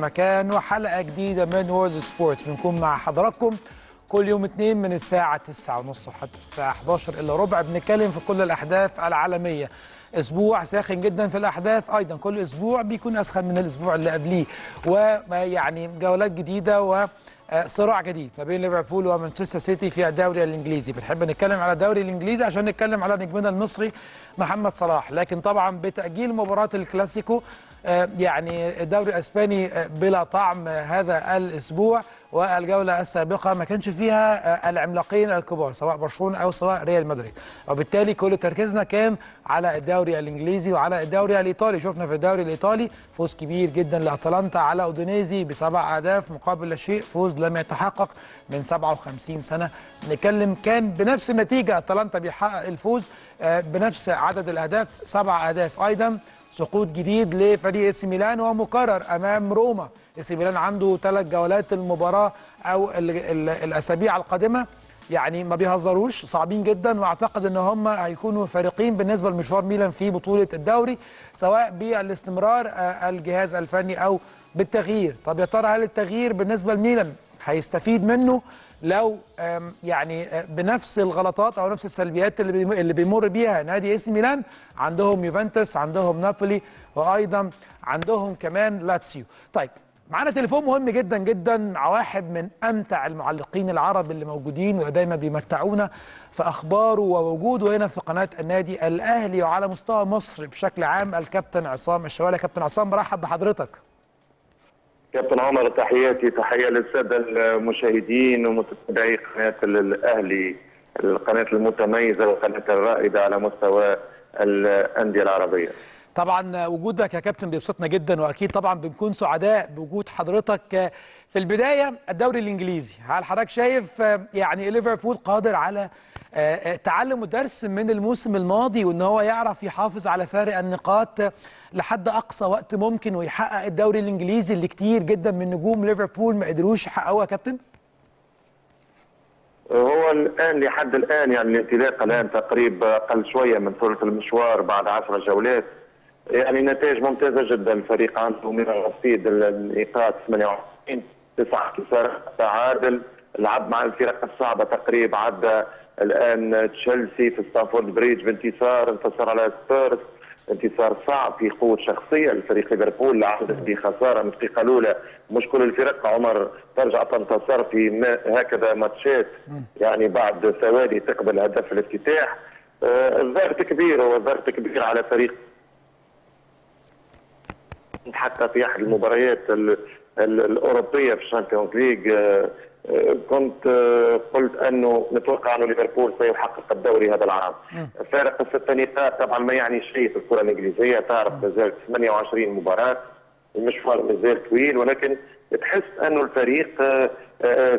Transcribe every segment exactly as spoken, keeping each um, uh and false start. مكان وحلقه جديده من وورلد سبورت بنكون مع حضراتكم كل يوم اثنين من الساعه تسعة ونص حتى الساعه احداشر الا ربع. بنتكلم في كل الاحداث العالميه، اسبوع ساخن جدا في الاحداث، ايضا كل اسبوع بيكون اسخن من الاسبوع اللي قبليه، ويعني جولات جديده و صراع جديد ما بين ليفربول ومانشستر سيتي في الدوري الانجليزي. بنحب نتكلم على الدوري الانجليزي عشان نتكلم على نجمنا المصري محمد صلاح، لكن طبعا بتأجيل مباراة الكلاسيكو يعني الدوري الاسباني بلا طعم هذا الاسبوع، والجوله السابقه ما كانش فيها العملاقين الكبار سواء برشلونه او سواء ريال مدريد، وبالتالي كل تركيزنا كان على الدوري الانجليزي وعلى الدوري الايطالي. شفنا في الدوري الايطالي فوز كبير جدا لاتلانتا على اودينيزي بسبع اهداف مقابل لا شيء، فوز لم يتحقق من سبعة وخمسين سنة. نتكلم كان بنفس النتيجه، اتلانتا بيحقق الفوز بنفس عدد الاهداف سبع اهداف. ايضا سقوط جديد لفريق إيه سي ميلان ومكرر امام روما. إيه سي ميلان عنده ثلاث جولات المباراه او ال ال الاسابيع القادمه، يعني ما بيهزروش، صعبين جدا، واعتقد ان هم هيكونوا فارقين بالنسبه لمشوار ميلان في بطوله الدوري سواء بالاستمرار الجهاز الفني او بالتغيير. طب يا ترى هل التغيير بالنسبه لميلان هيستفيد منه لو يعني بنفس الغلطات او نفس السلبيات اللي بيمر بيها نادي إيه سي ميلان؟ عندهم يوفنتوس، عندهم نابولي، وايضا عندهم كمان لاتسيو. طيب معانا تليفون مهم جدا جدا مع واحد من امتع المعلقين العرب اللي موجودين ودايما بيمتعونا في اخباره ووجوده هنا في قناه النادي الاهلي وعلى مستوى مصر بشكل عام، الكابتن عصام الشوالي. كابتن عصام مرحب بحضرتك. كابتن عمر تحياتي، تحية للسادة المشاهدين ومتابعي قناة الأهلي، القناة المتميزة والقناة الرائدة على مستوى الأندية العربية. طبعا وجودك يا كابتن بيبسطنا جدا، واكيد طبعا بنكون سعداء بوجود حضرتك. في البداية الدوري الإنجليزي، هل حضرتك شايف يعني ليفربول قادر على تعلم ودرس من الموسم الماضي وان هو يعرف يحافظ على فارق النقاط لحد اقصى وقت ممكن ويحقق الدوري الانجليزي اللي كتير جدا من نجوم ليفربول ما قدروش يحققوها يا كابتن؟ هو الان لحد الان يعني الانطلاق الان تقريبا اقل شويه من ثلث المشوار بعد عشر جولات، يعني نتائج ممتازه جدا. الفريق عنده من رصيد النقاط ثمانية وعشرين، تسعه انتصارات تعادل، لعب مع الفرق الصعبه تقريبا، عدى الان تشيلسي في ستانفورد بريدج بانتصار، انتصر على سبيرز انتصار صعب في قوه شخصيه لفريق ليفربول، عادت بخساره من الدقيقه الاولى. مش كل الفرق عمر ترجع تنتصر في ما هكذا ماتشات، يعني بعد ثواني تقبل هدف الافتتاح. الضغط كبير، هو الضغط كبير على فريق حتى في احد المباريات الاوروبيه في الشامبيونز ليج كنت قلت انه نتوقع انه ليفربول سيحقق الدوري هذا العام. فارق الست نقاط طبعا ما يعني شيء في الكره الانجليزيه، تعرف مازال ثمانية وعشرين مباراة، المشوار مازال طويل، ولكن تحس انه الفريق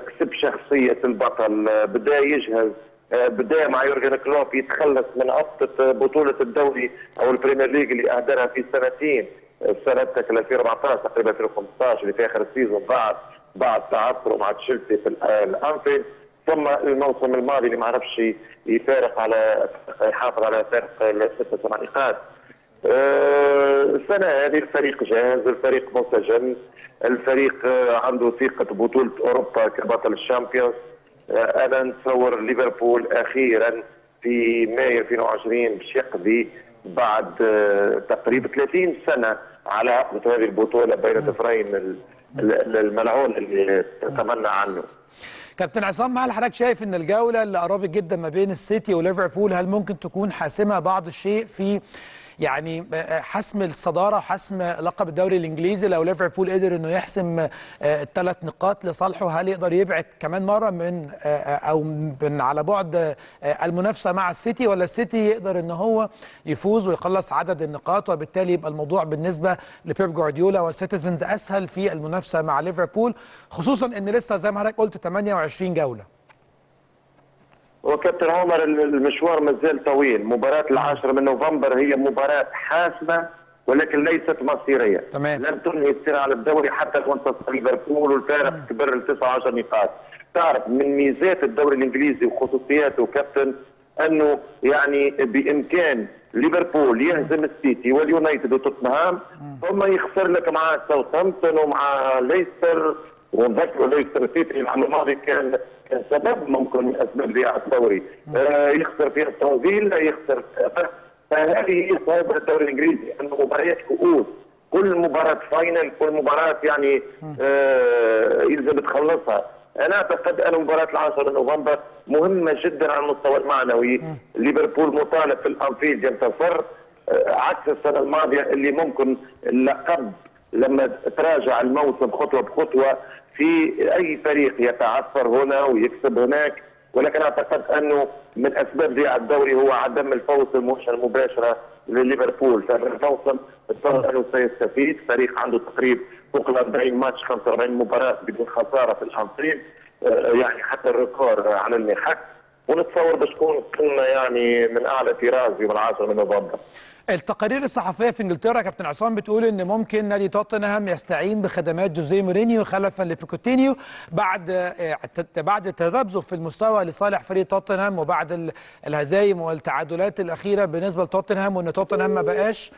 كسب شخصيه البطل، بدا يجهز، بدا مع يورجن كلوب يتخلص من عقده بطوله الدوري او البريمير ليج اللي اهدرها في سنتين، السنه ألفين وأربعطاش تقريبا ألفين وخمسطاش اللي في اخر السيزون بعد بعد تعثره مع تشيلسي في الانفيلد، ثم الموسم الماضي اللي ما عرفش يفارق على يحافظ على فارق الست سبع نقاط. السنه هذه الفريق جاهز، الفريق منسجم، الفريق عنده ثقه بطوله اوروبا كبطل الشامبيونز. انا نتصور ليفربول اخيرا في مايو ألفين وعشرين باش يقضي بعد تقريبا ثلاثين سنة على عقده هذه البطوله بين ظفرين الملعون اللي تتمنى عنه. كابتن عصام، هل حضرتك شايف ان الجوله اللي قربت جدا ما بين السيتي وليفربول هل ممكن تكون حاسمه بعض الشيء في يعني حسم الصداره وحسم لقب الدوري الانجليزي؟ لو ليفربول قدر انه يحسم الثلاث نقاط لصالحه هل يقدر يبعد كمان مره من او من على بعد المنافسه مع السيتي، ولا السيتي يقدر ان هو يفوز ويقلص عدد النقاط وبالتالي يبقى الموضوع بالنسبه لبيب جوارديولا والسيتيزنز اسهل في المنافسه مع ليفربول، خصوصا ان لسه زي ما حضرتك قلت ثمانية وعشرين جولة؟ وكابتن عمر المشوار مازال طويل، مباراة العاشر من نوفمبر هي مباراة حاسمة ولكن ليست مصيرية. تمام. لن تنهي السيرة على الدوري حتى لو انتصر ليفربول والفارق كبر ل تسعة عشر نقاط. تعرف من ميزات الدوري الانجليزي وخصوصياته كابتن انه يعني بامكان ليفربول يهزم السيتي واليونايتد وتوتنهام، ثم يخسر لك مع ساوثامبتون ومع ليستر، ونذكروا ليستر سيتي العام الماضي كان كان سبب ممكن من اسباب ضياع الدوري، آه يخسر فيها التوازيل، يخسر فيها. فهذه هي صعوبه الدوري الانجليزي، انه مباريات كؤوس، كل مباراه فاينل، كل مباراه يعني آه يلزم تخلصها. انا اعتقد ان مباراه العاشر نوفمبر مهمه جدا على المستوى المعنوي. ليفربول مطالب في الانفيلد ينتصر، آه عكس السنه الماضيه اللي ممكن اللقب لما تراجع الموسم خطوه بخطوه في اي فريق يتعثر هنا ويكسب هناك. ولكن اعتقد انه من اسباب ضياع الدوري هو عدم الفوز المباشر المباشره لليفربول، فالموسم اتصور انه سيستفيد، فريق عنده تقريبا فوق أربعين ماتش، خمسة وأربعين مباراه بدون خساره في الانفيلد، يعني حتى الريكور على المحك، ونتصور باش تكون قمه يعني من اعلى طراز يوم العاشر من نوفمبر. التقارير الصحفيه في انجلترا كابتن عصام بتقول ان ممكن نادي توتنهام يستعين بخدمات جوزيه مورينيو خلفا لبوكوتينيو بعد بعد التذبذب في المستوى لصالح فريق توتنهام، وبعد الهزايم والتعادلات الاخيره بالنسبه لتوتنهام، وان توتنهام ما بقاش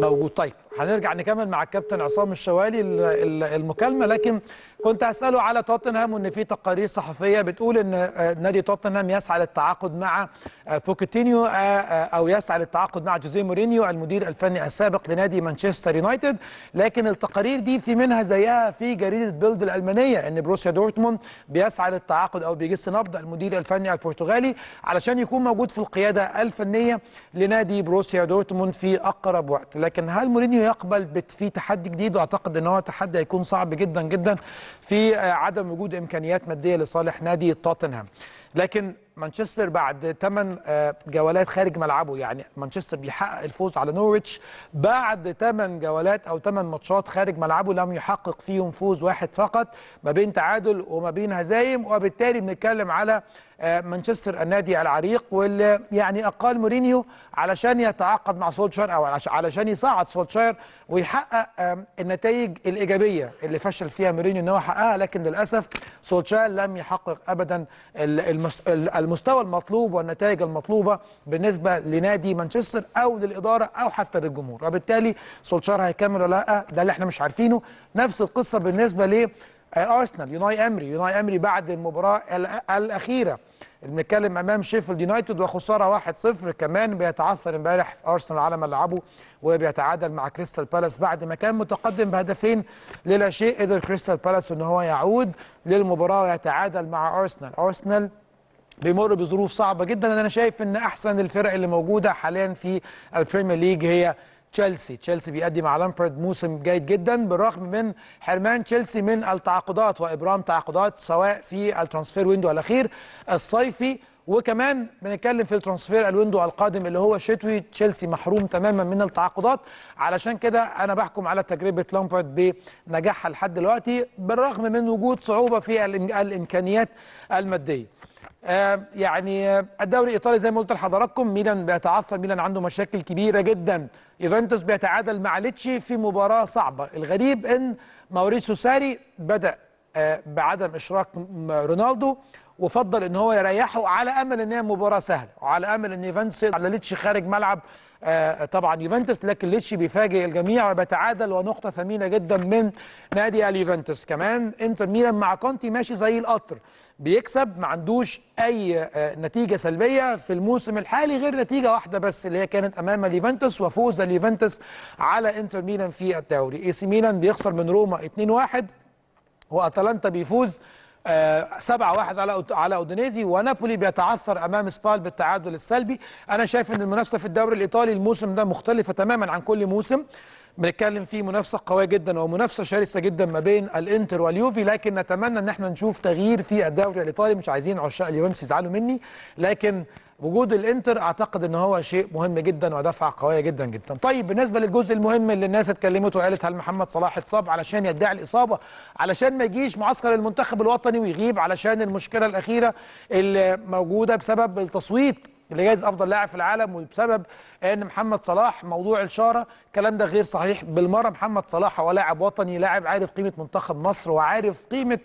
موجود. طيب هنرجع نكمل مع الكابتن عصام الشوالي المكالمه، لكن كنت اساله على توتنهام، وان في تقارير صحفيه بتقول ان نادي توتنهام يسعى للتعاقد مع بوكوتينيو او يسعى للتعاقد مع جوزيه مورينيو المدير الفني السابق لنادي مانشستر يونايتد، لكن التقارير دي في منها زيها في جريدة بيلد الألمانية ان بروسيا دورتموند بيسعى للتعاقد او بيجس نبض المدير الفني البرتغالي علشان يكون موجود في القيادة الفنية لنادي بروسيا دورتموند في اقرب وقت. لكن هل مورينيو يقبل في تحدي جديد؟ واعتقد ان هو تحدي هيكون صعب جدا جدا في عدم وجود امكانيات مادية لصالح نادي توتنهام. لكن مانشستر بعد ثمان جولات خارج ملعبه، يعني مانشستر بيحقق الفوز على نورويتش بعد ثمان جولات او ثمان ماتشات خارج ملعبه لم يحقق فيهم فوز واحد فقط، ما بين تعادل وما بين هزايم، وبالتالي بنتكلم على مانشستر النادي العريق، واللي يعني اقال مورينيو علشان يتعاقد مع سولشاير او علشان يصعد سولشاير ويحقق النتائج الايجابيه اللي فشل فيها مورينيو ان هو حققها، لكن للاسف سولشاير لم يحقق ابدا المستوى المطلوب والنتائج المطلوبه بالنسبه لنادي مانشستر او للاداره او حتى للجمهور، وبالتالي سولشاير هيكمل ولا لا؟ ده اللي احنا مش عارفينه. نفس القصه بالنسبه ل أرسنال، يوناي إيمري، يوناي إيمري بعد المباراة الأخيرة اللي بنتكلم أمام شيفيلد يونايتد وخسارة واحد صفر، كمان بيتعثر امبارح في أرسنال على ملعبه وبيتعادل مع كريستال بالاس بعد ما كان متقدم بهدفين للا شيء، قدر كريستال بالاس إن هو يعود للمباراة ويتعادل مع أرسنال. أرسنال بيمر بظروف صعبة جدا، أنا شايف إن أحسن الفرق اللي موجودة حاليا في البريمير ليج هي تشيلسي، تشيلسي بيقدم مع لامبرد موسم جيد جدا بالرغم من حرمان تشيلسي من التعاقدات وابرام تعاقدات سواء في الترانسفير ويندو الاخير الصيفي، وكمان بنتكلم في الترانسفير الويندو القادم اللي هو شتوي، تشيلسي محروم تماما من التعاقدات. علشان كده انا بحكم على تجربه لامبارد بنجاحها لحد دلوقتي بالرغم من وجود صعوبه في الامكانيات الماديه. آه يعني الدوري الايطالي زي ما قلت لحضراتكم، ميلان بيتعثر، ميلان عنده مشاكل كبيره جدا، يوفنتوس بيتعادل مع ليتشي في مباراه صعبه. الغريب ان ماوريسيو ساري بدا آه بعدم اشراك رونالدو وفضل ان هو يريحه على امل ان هي مباراه سهله، وعلى امل ان يوفنتوس على ليتشي خارج ملعب آه طبعا يوفنتوس، لكن ليتشي بيفاجئ الجميع وبيتعادل، ونقطه ثمينه جدا من نادي اليوفنتوس. كمان انتر ميلان مع كونتي ماشي زي القطر، بيكسب، ما عندوش اي نتيجه سلبيه في الموسم الحالي غير نتيجه واحده بس اللي هي كانت امام اليوفنتوس وفوز اليوفنتوس على انتر ميلان في الدوري. إيه سي ميلان بيخسر من روما اتنين واحد، واتلانتا بيفوز سبعة واحد على على أودينيزي، ونابولي بيتعثر امام سبال بالتعادل السلبي. انا شايف ان المنافسه في الدوري الايطالي الموسم ده مختلفه تماما عن كل موسم، بنتكلم في منافسه قويه جدا ومنافسه شرسه جدا ما بين الانتر واليوفي، لكن نتمنى ان احنا نشوف تغيير في الدوري الايطالي. مش عايزين عشاق اليوفنتوس يزعلوا مني، لكن وجود الانتر اعتقد ان هو شيء مهم جدا ودفعه قويه جدا جدا. طيب بالنسبه للجزء المهم اللي الناس اتكلمت وقالت هل محمد صلاح اتصاب علشان يدعي الاصابه علشان ما يجيش معسكر المنتخب الوطني ويغيب علشان المشكله الاخيره اللي موجوده بسبب التصويت لجائزة افضل لاعب في العالم، وبسبب ان محمد صلاح موضوع الشاره. الكلام ده غير صحيح بالمره. محمد صلاح هو لاعب وطني، لاعب عارف قيمه منتخب مصر وعارف قيمه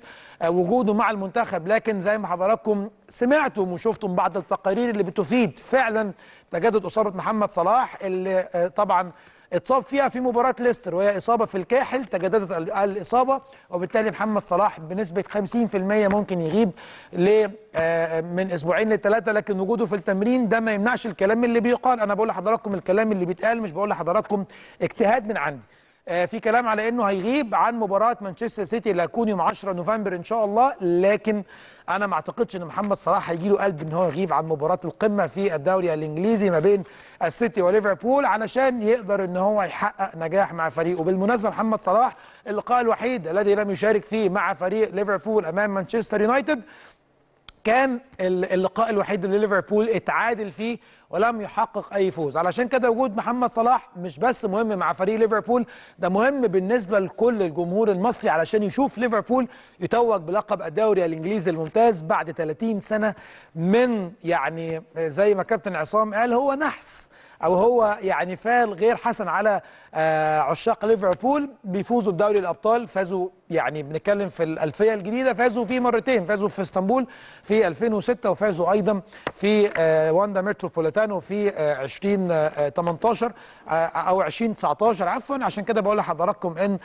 وجوده مع المنتخب، لكن زي ما حضراتكم سمعتم وشفتم بعض التقارير اللي بتفيد فعلا تجدد اصابه محمد صلاح، اللي طبعا اتصاب فيها في مباراة ليستر، وهي إصابة في الكاحل تجددت الإصابة، وبالتالي محمد صلاح بنسبة خمسين بالمئة ممكن يغيب من أسبوعين لثلاثة، لكن وجوده في التمرين ده ما يمنعش الكلام اللي بيقال. أنا بقول لحضراتكم الكلام اللي بيتقال، مش بقول لحضراتكم اجتهاد من عندي. في كلام على إنه هيغيب عن مباراة مانشستر سيتي اللي هتكون يوم عشرة نوفمبر إن شاء الله، لكن أنا ما أعتقدش إن محمد صلاح هيجي له قلب إن هو يغيب عن مباراة القمة في الدوري الإنجليزي ما بين السيتي وليفربول، علشان يقدر إن هو يحقق نجاح مع فريقه. بالمناسبة محمد صلاح اللقاء الوحيد الذي لم يشارك فيه مع فريق ليفربول أمام مانشستر يونايتد كان اللقاء الوحيد اللي ليفربول اتعادل فيه ولم يحقق أي فوز. علشان كده وجود محمد صلاح مش بس مهم مع فريق ليفربول، ده مهم بالنسبة لكل الجمهور المصري، علشان يشوف ليفربول يتوج بلقب الدوري الإنجليزي الممتاز بعد ثلاثين سنة من، يعني زي ما كابتن عصام قال، هو نحس أو هو يعني فعل غير حسن على عشاق ليفربول. بيفوزوا بدوري الأبطال، فازوا يعني بنتكلم في الألفية الجديدة، فازوا فيه مرتين، فازوا في اسطنبول في ألفين وستة وفازوا أيضا في واندا متروبوليتانو في ألفين وثمانية عشر أو ألفين وتسعة عشر عفوا. عشان كده بقول لحضراتكم إن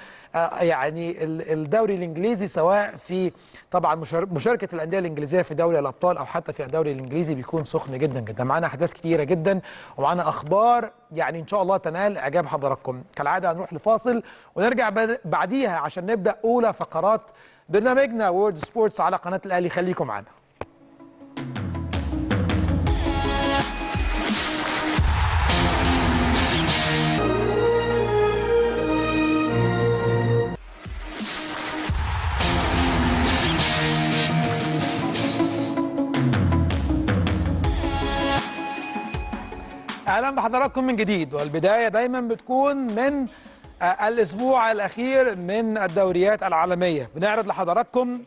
يعني الدوري الإنجليزي سواء في طبعا مشاركة الأندية الإنجليزية في دوري الأبطال أو حتى في الدوري الإنجليزي بيكون سخن جدا جدا. معانا أحداث كتيرة جدا ومعانا أخبار يعني إن شاء الله تنال إعجاب حضراتكم. كالعادة هنروح لفاصل ونرجع بعديها عشان نبدأ أولى فقرات برنامجنا وورد سبورتس على قناة الأهلي. خليكم معنا. اهلا بحضراتكم من جديد، والبدايه دايما بتكون من الاسبوع الاخير من الدوريات العالميه. بنعرض لحضراتكم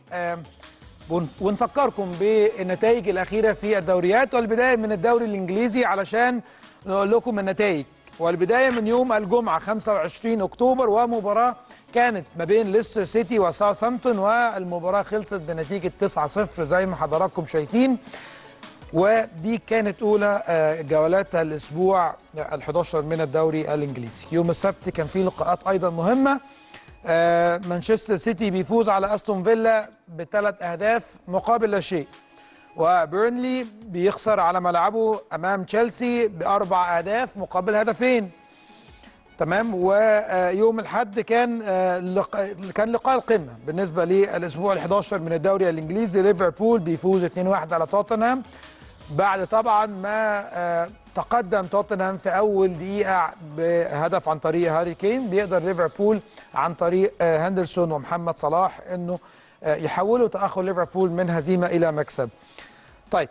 ونفكركم بالنتائج الاخيره في الدوريات، والبدايه من الدوري الانجليزي علشان نقول لكم النتائج. والبدايه من يوم الجمعه خمسة وعشرين أكتوبر، ومباراه كانت ما بين ليستر سيتي وساوثهامبتون، والمباراه خلصت بنتيجه تسعة صفر زي ما حضراتكم شايفين. ودي كانت أولى جولات الأسبوع الحادي عشر من الدوري الإنجليزي. يوم السبت كان فيه لقاءات أيضا مهمة. مانشستر سيتي بيفوز على أستون فيلا بثلاث أهداف مقابل لا شيء، وبيرنلي بيخسر على ملعبه أمام تشيلسي بأربع أهداف مقابل هدفين. تمام. ويوم الأحد كان لقاء كان لقاء القمة بالنسبة للأسبوع الحادي عشر من الدوري الإنجليزي. ليفربول بيفوز اثنين واحد على توتنهام بعد طبعا ما تقدم توتنهام في أول دقيقة بهدف عن طريق هاري كين. بيقدر ليفربول عن طريق هندرسون ومحمد صلاح أنه يحولوا تأخر ليفربول من هزيمة إلى مكسب. طيب،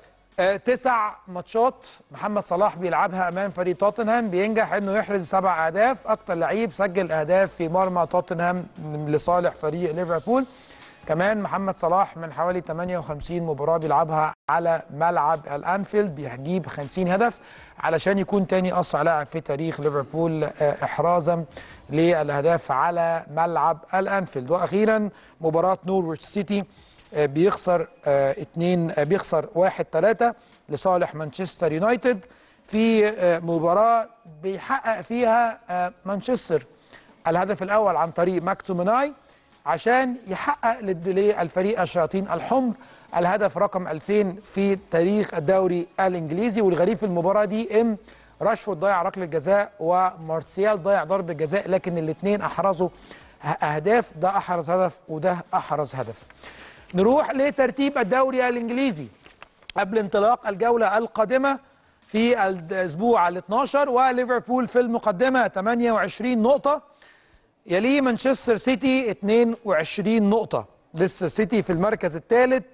تسع ماتشات محمد صلاح بيلعبها أمام فريق توتنهام بينجح أنه يحرز سبع أهداف، أكتر لعيب سجل أهداف في مرمى توتنهام لصالح فريق ليفربول. كمان محمد صلاح من حوالي ثمانية وخمسين مباراة بيلعبها على ملعب الأنفيلد بيجيب خمسين هدف، علشان يكون تاني أسرع لاعب في تاريخ ليفربول إحرازا للأهداف على ملعب الأنفيلد. وأخيرا مباراة نورويتش سيتي بيخسر اثنين بيخسر واحد ثلاثة لصالح مانشستر يونايتد في مباراة بيحقق فيها مانشستر الهدف الأول عن طريق ماكتوميناي عشان يحقق للفريق الشياطين الحمر الهدف رقم ألفين في تاريخ الدوري الإنجليزي. والغريب في المباراة دي إن راشفورد ضيع ركلة جزاء ومارسيال ضيع ضربة جزاء، لكن الاثنين أحرزوا أهداف، ده أحرز هدف وده أحرز هدف. نروح لترتيب الدوري الإنجليزي قبل انطلاق الجولة القادمة في الأسبوع الاثني عشر، وليفربول في المقدمة ثمانية وعشرين نقطة، يليه مانشستر سيتي اثنين وعشرين نقطة، لسه سيتي في المركز الثالث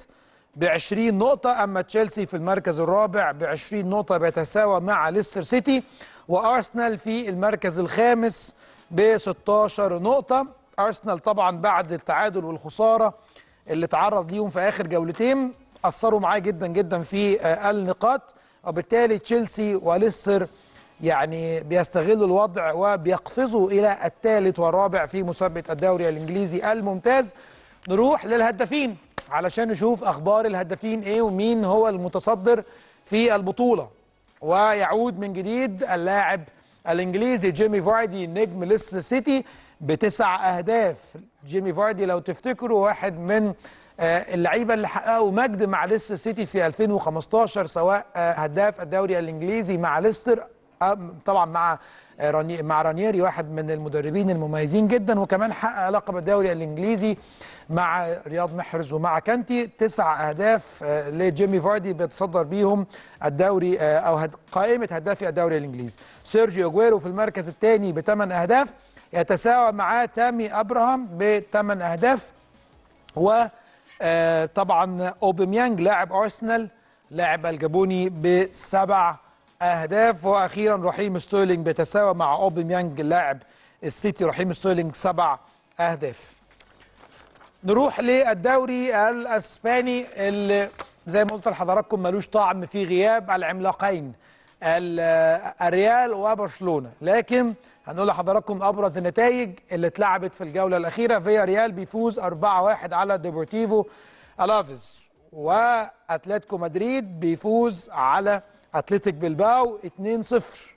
ب عشرين نقطة، أما تشيلسي في المركز الرابع ب عشرين نقطة بيتساوى مع ليستر سيتي، وأرسنال في المركز الخامس ب ستة عشر نقطة، أرسنال طبعا بعد التعادل والخسارة اللي اتعرض ليهم في آخر جولتين أثروا معاه جدا جدا في النقاط، وبالتالي تشيلسي وليستر يعني بيستغلوا الوضع وبيقفزوا إلى الثالث والرابع في مسابقة الدوري الإنجليزي الممتاز. نروح للهدافين علشان نشوف أخبار الهدافين إيه ومين هو المتصدر في البطولة. ويعود من جديد اللاعب الإنجليزي جيمي فاردي نجم ليستر سيتي بتسع أهداف. جيمي فاردي لو تفتكروا واحد من اللعيبه اللي حققوا مجد مع ليستر سيتي في ألفين وخمستاشر، سواء هداف الدوري الانجليزي مع ليستر، طبعا مع راني مع رانييري واحد من المدربين المميزين جدا، وكمان حقق لقب الدوري الانجليزي مع رياض محرز ومع كانتي. تسع اهداف لجيمي فاردي بيتصدر بيهم الدوري او هد قائمه هدافي الدوري الانجليزي. سيرجيو اجويرو في المركز الثاني بثمان اهداف، يتساوى معاه تامي ابراهام بثمان اهداف، و آه طبعا أوباميانج لاعب أرسنال لاعب الجابوني بسبع أهداف، وأخيرا رحيم ستيرلينج بيتساوى مع أوباميانج لاعب السيتي رحيم ستيرلينج سبع أهداف. نروح للدوري الأسباني اللي زي ما قلت لحضراتكم ملوش طعم في غياب العملاقين الريال وبرشلونة، لكن هنقول لحضراتكم أبرز النتائج اللي اتلعبت في الجولة الأخيرة. فيا ريال بيفوز أربعة واحد على ديبورتيفو ألافيز، وأتلتيكو مدريد بيفوز على أتلتيك بلباو اتنين صفر،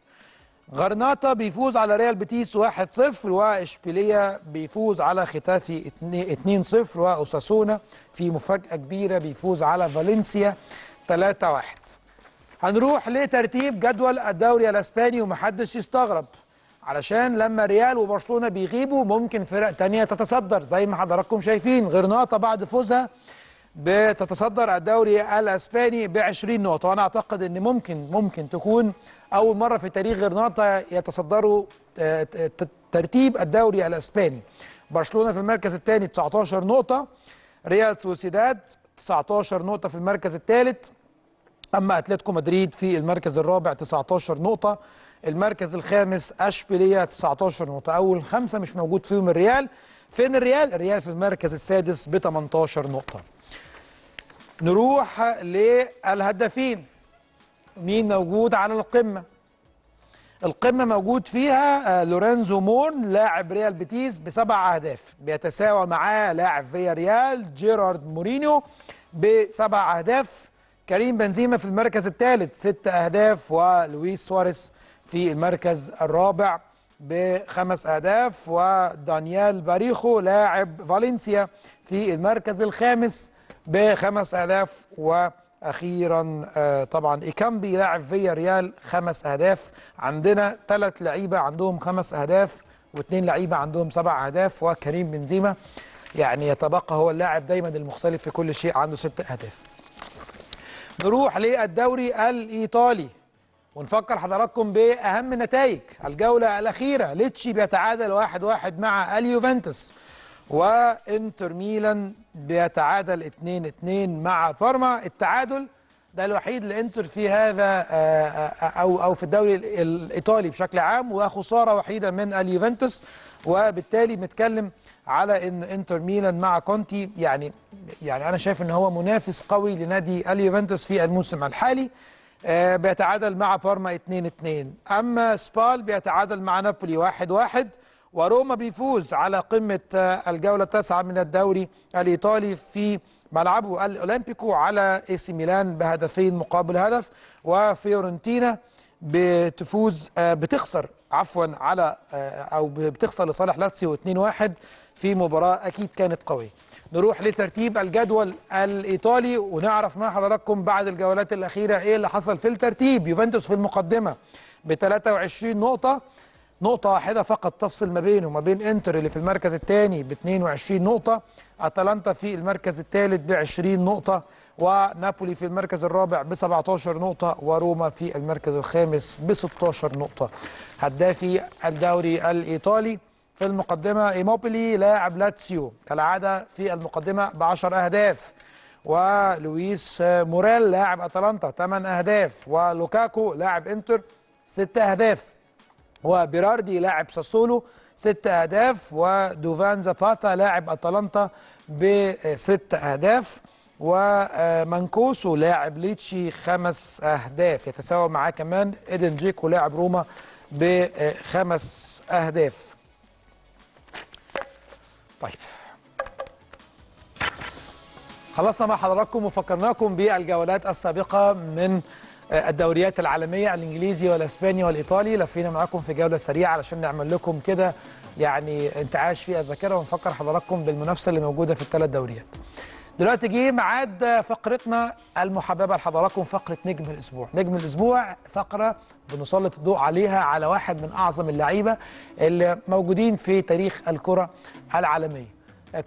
غرناطة بيفوز على ريال بيتيس واحد صفر، وإشبيلية بيفوز على ختافي اتنين صفر، وأوساسونا في مفاجأة كبيرة بيفوز على فالنسيا تلاتة واحد. هنروح لترتيب جدول الدوري الأسباني، ومحدش يستغرب علشان لما ريال وبرشلونة بيغيبوا ممكن فرق تانية تتصدر زي ما حضراتكم شايفين. غرناطة بعد فوزها بتتصدر الدوري الأسباني بعشرين نقطة، وأنا أعتقد إن ممكن ممكن تكون أول مرة في تاريخ غرناطة يتصدروا ترتيب الدوري الأسباني. برشلونة في المركز الثاني تسعتاشر نقطة، ريال سوسيداد تسعتاشر نقطة في المركز الثالث، أما أتلتيكو مدريد في المركز الرابع تسعتاشر نقطة، المركز الخامس أشبيلية تسعتاشر نقطة. أول خمسة مش موجود فيهم الريال. فين الريال؟ الريال في المركز السادس ب تمنتاشر نقطة. نروح للهدافين، مين موجود على القمة؟ القمة موجود فيها لورينزو مورن لاعب ريال بيتيس بسبع أهداف، بيتساوى معاه لاعب فيا ريال جيرارد مورينيو بسبع أهداف. كريم بنزيما في المركز الثالث ست أهداف، ولويس سواريز في المركز الرابع بخمس أهداف، ودانيال باريخو لاعب فالنسيا في المركز الخامس بخمس أهداف، وأخيرا طبعا إيكامبي لاعب فيا ريال خمس أهداف. عندنا ثلاث لعيبة عندهم خمس أهداف، واثنين لعيبة عندهم سبع أهداف، وكريم بنزيما يعني يتبقى هو اللاعب دايما المختلف في كل شيء عنده ست أهداف. نروح للدوري الإيطالي ونفكر حضراتكم بأهم نتائج الجولة الأخيرة. ليتشي بيتعادل واحد واحد مع اليوفنتوس، وإنتر ميلان بيتعادل اتنين اتنين مع بارما. التعادل ده الوحيد لإنتر في هذا أو أو في الدوري الإيطالي بشكل عام، وخسارة وحيدة من اليوفنتوس، وبالتالي بنتكلم على إن إنتر ميلان مع كونتي يعني يعني أنا شايف إن هو منافس قوي لنادي اليوفنتوس في الموسم الحالي. آه بيتعادل مع بارما اتنين اتنين، أما سبال بيتعادل مع نابولي واحد واحد، وروما بيفوز على قمة آه الجولة التاسعة من الدوري الإيطالي في ملعبه الأولمبيكو على إيه سي ميلان بهدفين مقابل هدف، وفيورنتينا بتفوز آه بتخسر عفوا على آه أو بتخسر لصالح لاتسيو اتنين واحد في مباراة أكيد كانت قوية. نروح لترتيب الجدول الإيطالي ونعرف مع حضراتكم بعد الجولات الأخيرة إيه اللي حصل في الترتيب. يوفنتوس في المقدمة ب تلاتة وعشرين نقطة، نقطة واحدة فقط تفصل ما بينه وما بين إنتر اللي في المركز الثاني ب اتنين وعشرين نقطة، أتلانتا في المركز الثالث ب عشرين نقطة، ونابولي في المركز الرابع ب سبعتاشر نقطة، وروما في المركز الخامس ب ستاشر نقطة. هدافي الدوري الإيطالي في المقدمة إيموبيلي لاعب لاتسيو كالعادة في المقدمة بعشر أهداف، ولويس موريل لاعب أتلانتا تمن أهداف، ولوكاكو لاعب إنتر ست أهداف، وبيراردي لاعب ساسولو ست أهداف، ودوفان زاباتا لاعب أتلانتا بست أهداف، ومنكوسو لاعب ليتشي خمس أهداف، يتساوى معاه كمان إيدن جيكو لاعب روما بخمس أهداف. طيب خلصنا مع حضراتكم وفكرناكم بالجولات السابقة من الدوريات العالمية، الإنجليزي والإسباني والإيطالي. لفينا معاكم في جولة سريعة علشان نعمل لكم كده يعني انتعاش في الذاكرة ونفكر حضراتكم بالمنافسة اللي موجودة في الثلاث دوريات. دلوقتي جه ميعاد فقرتنا المحببه لحضراتكم، فقره نجم الاسبوع. نجم الاسبوع فقره بنسلط الضوء عليها على واحد من اعظم اللعيبه اللي موجودين في تاريخ الكره العالميه.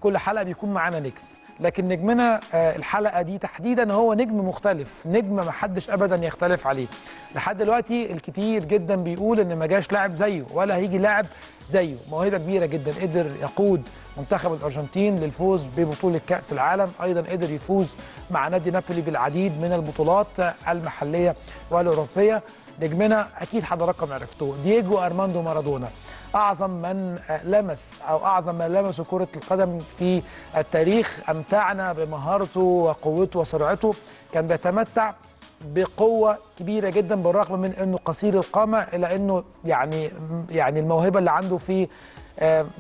كل حلقه بيكون معانا نجم، لكن نجمنا الحلقه دي تحديدا هو نجم مختلف، نجم ما حدش ابدا يختلف عليه. لحد دلوقتي الكتير جدا بيقول ان ما جاش لاعب زيه ولا هيجي لاعب زيه. موهبه كبيره جدا، قدر يقود منتخب الارجنتين للفوز ببطوله كاس العالم، ايضا قدر يفوز مع نادي نابولي بالعديد من البطولات المحليه والاوروبيه. نجمنا اكيد حضراتكم عرفتوه، دييجو ارماندو مارادونا، اعظم من لمس او اعظم من لمس كره القدم في التاريخ. امتعنا بمهارته وقوته وسرعته، كان بيتمتع بقوه كبيره جدا بالرغم من انه قصير القامه، الا انه يعني يعني الموهبه اللي عنده في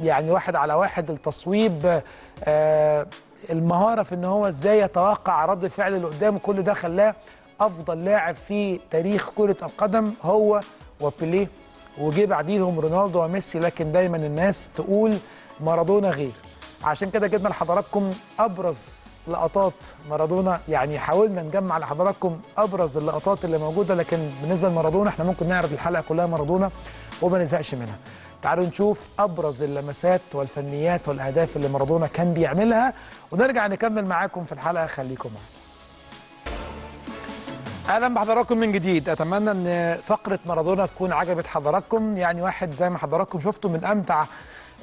يعني واحد على واحد، التصويب، المهارة في ان هو ازاي يتوقع رد الفعل اللي قدامه، كل ده خلاه افضل لاعب في تاريخ كرة القدم، هو وبيليه وجي بعديهم رونالدو وميسي، لكن دايما الناس تقول مارادونا غير. عشان كده جبنا لحضراتكم ابرز لقطات مارادونا، يعني حاولنا نجمع لحضراتكم ابرز اللقطات اللي موجودة، لكن بالنسبة لمارادونا احنا ممكن نعرض الحلقة كلها مارادونا وما نزهقش منها. تعالوا نشوف أبرز اللمسات والفنيات والأهداف اللي مارادونا كان بيعملها، ونرجع نكمل معاكم في الحلقة. خليكم معانا. أهلا بحضراتكم من جديد، أتمنى أن فقرة مارادونا تكون عجبت حضراتكم. يعني واحد زي ما حضراتكم شفتوا من أمتع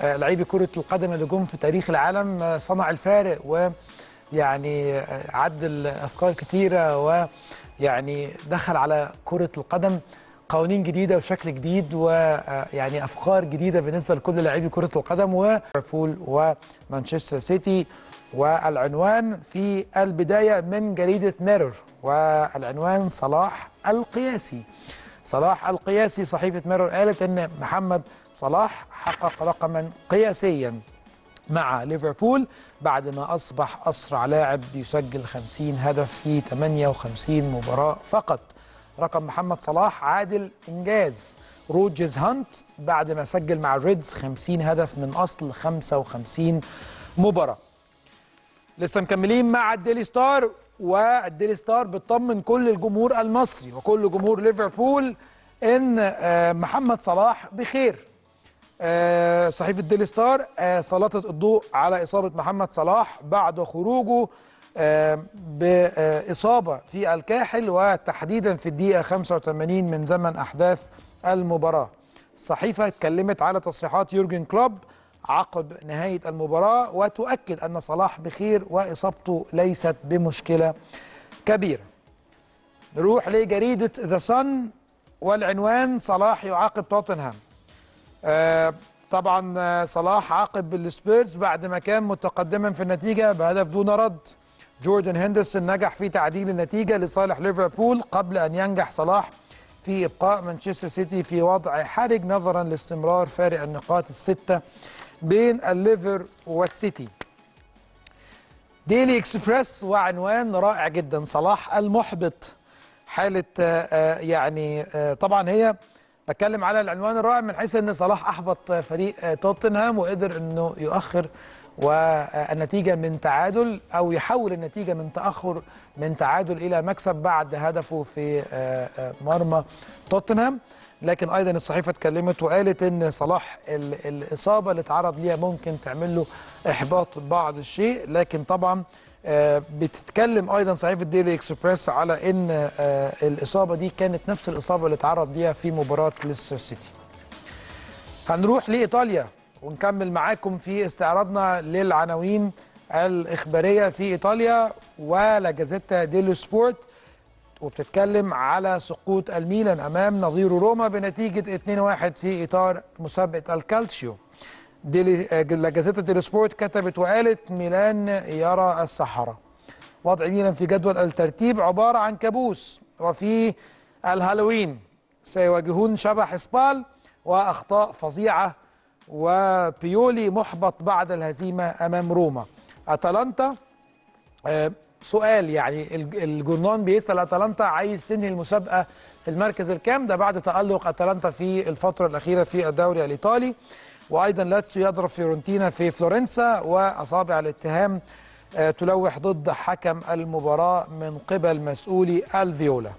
لعيبة كرة القدم اللي جم في تاريخ العالم، صنع الفارق ويعني عدل أفكار كتيرة، ويعني دخل على كرة القدم قوانين جديده وشكل جديد ويعني افكار جديده بالنسبه لكل لاعبي كره القدم وليفربول ومانشستر سيتي. والعنوان في البدايه من جريده ميرور، والعنوان صلاح القياسي. صلاح القياسي، صحيفه ميرور قالت ان محمد صلاح حقق رقما قياسيا مع ليفربول بعد ما اصبح اسرع لاعب يسجل خمسين هدف في ثمانية وخمسين مباراه فقط. رقم محمد صلاح عادل إنجاز روجرز هانت بعد ما سجل مع الريدز خمسين هدف من أصل خمسة وخمسين مباراة. لسه مكملين مع الديلي ستار، والديلي ستار بتطمن كل الجمهور المصري وكل جمهور ليفربول إن محمد صلاح بخير. صحيفة الديلي ستار سلطت الضوء على إصابة محمد صلاح بعد خروجه بإصابة في الكاحل، وتحديدا في الدقيقة خمسة وثمانين من زمن أحداث المباراة. الصحيفة اتكلمت على تصريحات يورجن كلوب عقب نهاية المباراة، وتؤكد أن صلاح بخير وإصابته ليست بمشكلة كبيرة. نروح لجريدة ذا سان، والعنوان صلاح يعاقب توتنهام. أه طبعا صلاح عاقب السبيرز بعد ما كان متقدما في النتيجة بهدف دون رد. جوردن هندرسون نجح في تعديل النتيجة لصالح ليفربول قبل أن ينجح صلاح في إبقاء مانشستر سيتي في وضع حرج نظرا لاستمرار فارق النقاط الستة بين الليفر والسيتي. ديلي إكسبرس، وعنوان رائع جدا، صلاح المحبط. حالة يعني طبعا هي بتكلم على العنوان الرائع من حيث أن صلاح أحبط فريق توتنهام وقدر أنه يؤخر والنتيجة من تعادل، أو يحول النتيجة من تأخر من تعادل إلى مكسب بعد هدفه في مرمى توتنهام. لكن أيضا الصحيفة اتكلمت وقالت أن صلاح الإصابة اللي اتعرض ليها ممكن تعمل له إحباط بعض الشيء، لكن طبعا بتتكلم أيضا صحيفة ديلي إكسبرس على أن الإصابة دي كانت نفس الإصابة اللي اتعرض ليها في مباراة ليستر سيتي. هنروح لإيطاليا ونكمل معاكم في استعراضنا للعناوين الإخبارية في إيطاليا، ولا جازيتا ديلو سبورت، وبتتكلم على سقوط الميلان أمام نظيره روما بنتيجة اثنين واحد في إطار مسابقة الكالتشيو. لا جازيتا ديلو سبورت كتبت وقالت ميلان يرى الصحراء، وضع ميلان في جدول الترتيب عبارة عن كابوس، وفي الهالوين سيواجهون شبح سبال وأخطاء فظيعة، وبيولي محبط بعد الهزيمة أمام روما. أتلانتا آه سؤال، يعني الجورنان بيسأل أتلانتا عايز تنهي المسابقة في المركز الكام، ده بعد تألق أتلانتا في الفترة الأخيرة في الدوري الإيطالي. وأيضا لاتسيو يضرب فيورنتينا في فلورنسا، وأصابع الاتهام آه تلوح ضد حكم المباراة من قبل مسؤولي الفيولا.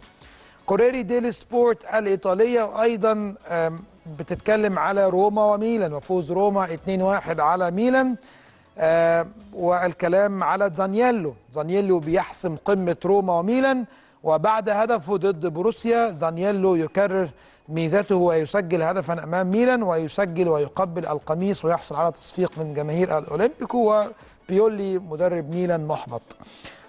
كوريري ديلي سبورت الإيطالية وأيضا آه بتتكلم على روما وميلان، وفوز روما اتنين واحد على ميلان. آه والكلام على زانييلو، زانييلو بيحسم قمة روما وميلان، وبعد هدفه ضد بروسيا زانييلو يكرر ميزاته ويسجل هدفا أمام ميلان، ويسجل ويقبل القميص ويحصل على تصفيق من جماهير الأولمبيكو. وبيولي مدرب ميلان محبط.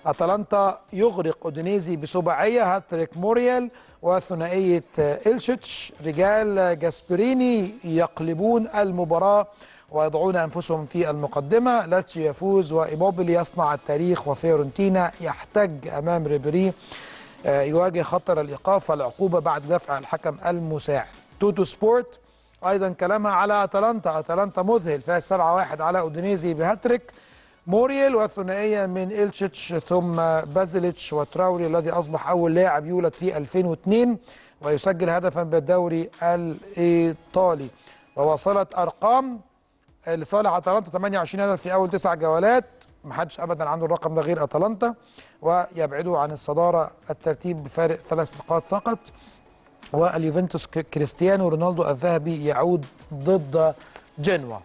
أتلانتا يغرق أودينيزي بسباعية، هاتريك موريال وثنائية إلشيتش. رجال جاسبريني يقلبون المباراة ويضعون أنفسهم في المقدمة. لاتشي يفوز وإيموبيلي يصنع التاريخ، وفيورنتينا يحتج أمام ريبيري يواجه خطر الإيقاف والعقوبة بعد دفع الحكم المساعد. توتو سبورت أيضا كلامها على أتلانتا، أتلانتا مذهل، فاز سبعة واحد على أودينيزي بهاتريك موريال والثنائية من إلشيتش ثم بازيليتش وتراوري الذي أصبح أول لاعب يولد في ألفين واتنين ويسجل هدفا بالدوري الإيطالي. ووصلت أرقام لصالح أتلانتا، تمنية وعشرين هدف في أول تسع جولات، محدش أبدا عنده الرقم ده غير أتلانتا، ويبعدوا عن الصدارة الترتيب بفارق ثلاث نقاط فقط. واليوفنتوس كريستيانو رونالدو الذهبي يعود ضد جنوا.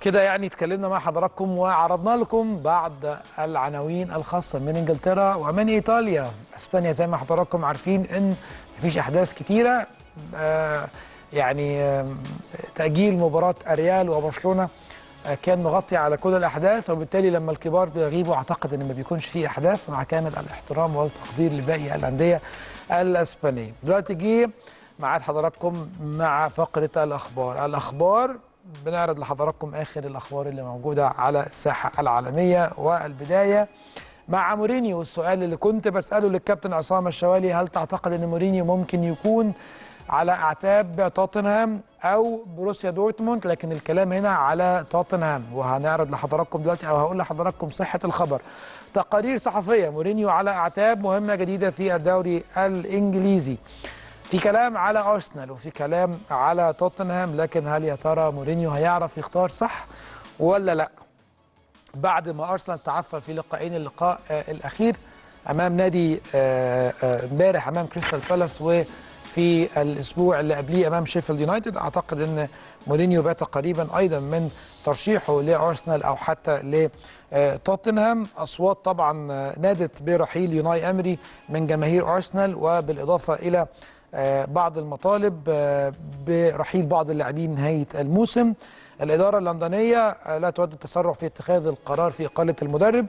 كده يعني اتكلمنا مع حضراتكم وعرضنا لكم بعض العناوين الخاصة من إنجلترا ومن إيطاليا. إسبانيا زي ما حضراتكم عارفين إن مفيش أحداث كتيرة، آه يعني آه تأجيل مباراة الريال وبرشلونة آه كان مغطي على كل الأحداث، وبالتالي لما الكبار بيغيبوا أعتقد إن ما بيكونش فيه أحداث، مع كامل الاحترام والتقدير لباقي الأندية الإسبانية. دلوقتي جه معاد حضراتكم مع فقرة الأخبار. الأخبار بنعرض لحضراتكم آخر الأخبار اللي موجودة على الساحة العالمية، والبداية مع مورينيو. السؤال اللي كنت بسأله للكابتن عصام الشوالي، هل تعتقد أن مورينيو ممكن يكون على أعتاب توتنهام أو بروسيا دورتموند؟ لكن الكلام هنا على توتنهام، وهنعرض لحضراتكم دلوقتي أو هقول لحضراتكم صحة الخبر. تقارير صحفية، مورينيو على أعتاب، مهمة جديدة في الدوري الإنجليزي. في كلام على أرسنال وفي كلام على توتنهام، لكن هل يا ترى مورينيو هيعرف يختار صح ولا لا؟ بعد ما أرسنال تعثر في لقاءين، اللقاء الأخير أمام نادي امبارح أمام كريستال بالاس، وفي الأسبوع اللي قبليه أمام شيفيلد يونايتد، أعتقد أن مورينيو بات قريبا أيضا من ترشيحه لأرسنال أو حتى لتوتنهام. أصوات طبعا نادت برحيل يوناي إيمري من جماهير أرسنال، وبالإضافة إلى بعض المطالب برحيل بعض اللاعبين نهاية الموسم. الإدارة اللندنية لا تود التسرع في اتخاذ القرار في إقالة المدرب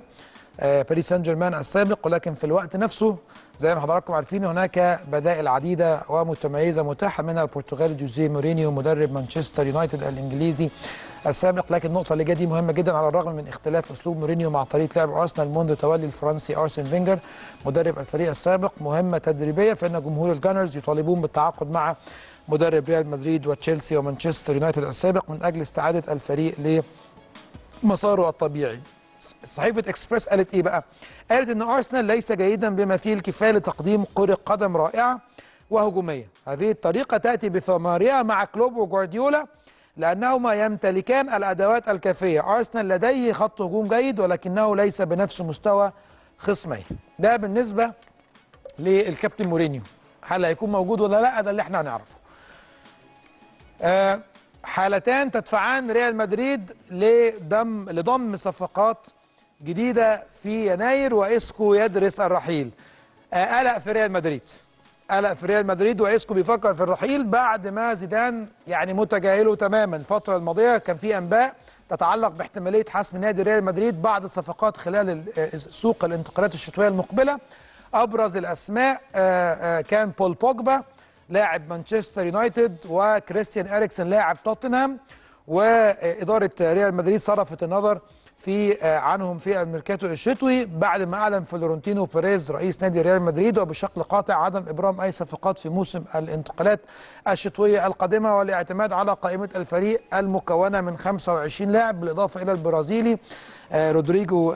باريس سان جيرمان السابق، ولكن في الوقت نفسه زي ما حضراتكم عارفين هناك بدائل عديدة ومتميزة متاحة، منها البرتغالي جوزيه مورينيو مدرب مانشستر يونايتد الإنجليزي السابق. لكن النقطة اللي جت دي مهمة جدا، على الرغم من اختلاف أسلوب مورينيو مع طريقة لعب أرسنال منذ تولي الفرنسي أرسن فينجر مدرب الفريق السابق مهمة تدريبية، فإن جمهور الجانرز يطالبون بالتعاقد مع مدرب ريال مدريد وتشيلسي ومانشستر يونايتد السابق من أجل استعادة الفريق لمساره الطبيعي. صحيفة إكسبرس قالت إيه بقى؟ قالت إن أرسنال ليس جيدا بما فيه الكفاية لتقديم كرة قدم رائعة وهجومية. هذه الطريقة تأتي بثمارها مع كلوب وجوارديولا لأنهما يمتلكان الأدوات الكافية. أرسنال لديه خط هجوم جيد ولكنه ليس بنفس مستوى خصميه. ده بالنسبة للكابتن مورينيو، هل هيكون موجود ولا لا؟ ده اللي احنا هنعرفه. أه حالتان تدفعان ريال مدريد لضم لضم صفقات جديدة في يناير، وإسكو يدرس الرحيل. قلق في ريال مدريد، قلق في ريال مدريد، وإسكو بيفكر في الرحيل بعد ما زيدان يعني متجاهله تماما. الفترة الماضية كان في أنباء تتعلق باحتمالية حسم نادي ريال مدريد بعض الصفقات خلال سوق الانتقالات الشتوية المقبلة. أبرز الأسماء كان بول بوجبا لاعب مانشستر يونايتد، وكريستيان أريكسن لاعب توتنهام، وإدارة ريال مدريد صرفت النظر في عنهم في الميركاتو الشتوي بعد ما أعلن فلورنتينو بيريز رئيس نادي ريال مدريد وبشكل قاطع عدم إبرام أي صفقات في موسم الانتقالات الشتوية القادمة والاعتماد على قائمة الفريق المكونة من خمسة وعشرين لاعب بالإضافة إلى البرازيلي رودريجو